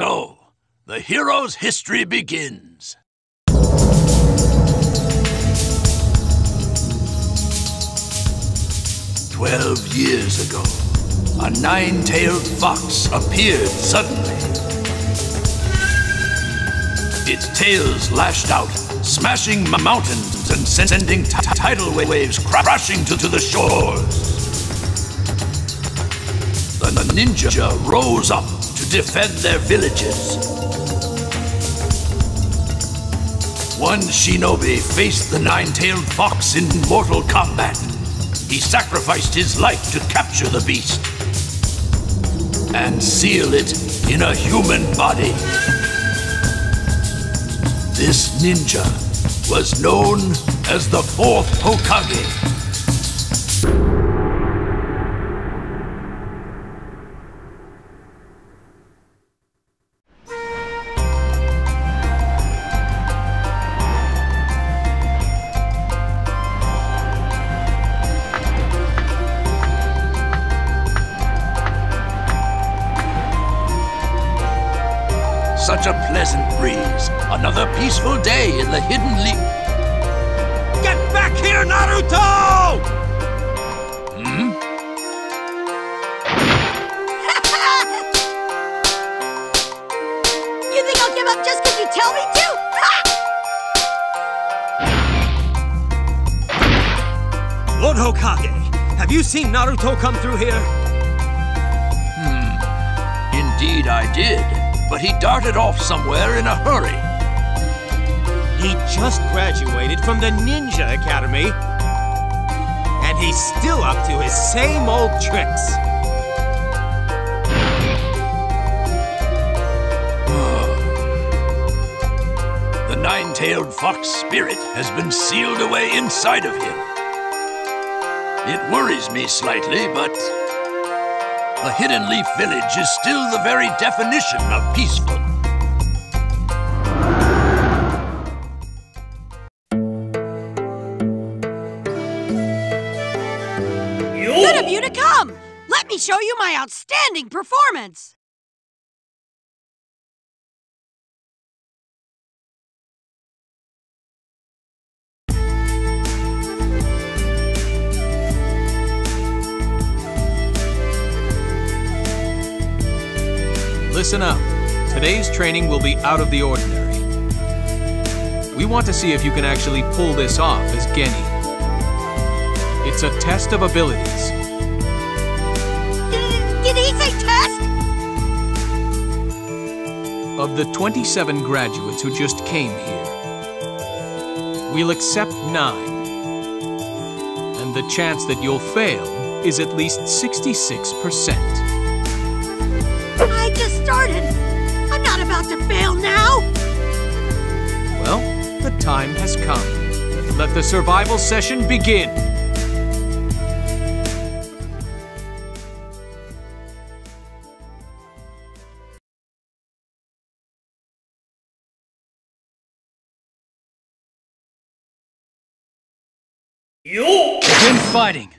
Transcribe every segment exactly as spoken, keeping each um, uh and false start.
So, the hero's history begins. Twelve years ago, a nine-tailed fox appeared suddenly. Its tails lashed out, smashing mountains and sending tidal waves crashing to the shores. The ninja rose up to defend their villages. One shinobi faced the nine-tailed fox in mortal combat. He sacrificed his life to capture the beast and seal it in a human body. This ninja was known as the fourth Hokage. Such a pleasant breeze. Another peaceful day in the Hidden Leaf. Get back here, Naruto! Hmm? You think I'll give up just because you tell me to? Lord Hokage, have you seen Naruto come through here? Hmm. Indeed I did. But he darted off somewhere in a hurry. He just graduated from the Ninja Academy, and he's still up to his same old tricks. The nine-tailed fox spirit has been sealed away inside of him. It worries me slightly, but the Hidden Leaf Village is still the very definition of peaceful. Good of you to come! Let me show you my outstanding performance! Listen up. Today's training will be out of the ordinary. We want to see if you can actually pull this off as Genny. It's a test of abilities. Did he say test? Of the twenty-seven graduates who just came here, we'll accept nine. And the chance that you'll fail is at least sixty-six percent. I just started. I'm not about to fail now. Well, the time has come. Let the survival session begin. Yo! Begin fighting.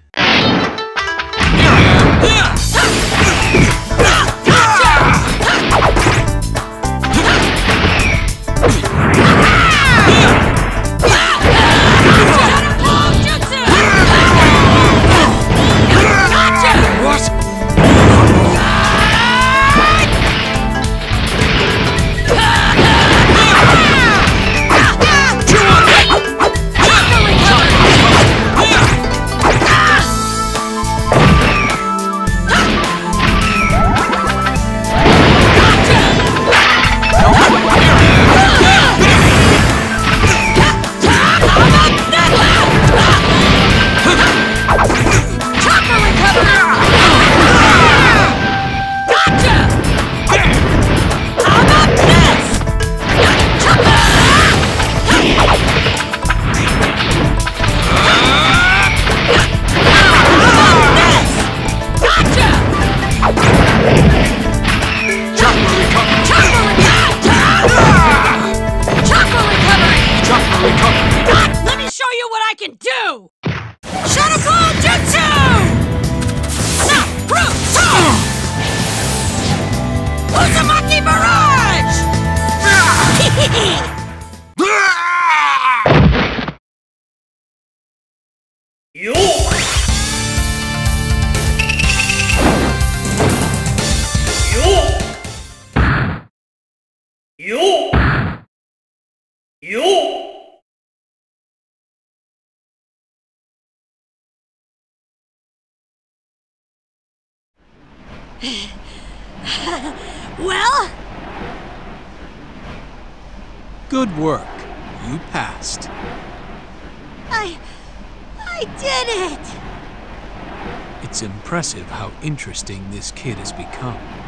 Well? Good work. You passed. I... I did it! It's impressive how interesting this kid has become.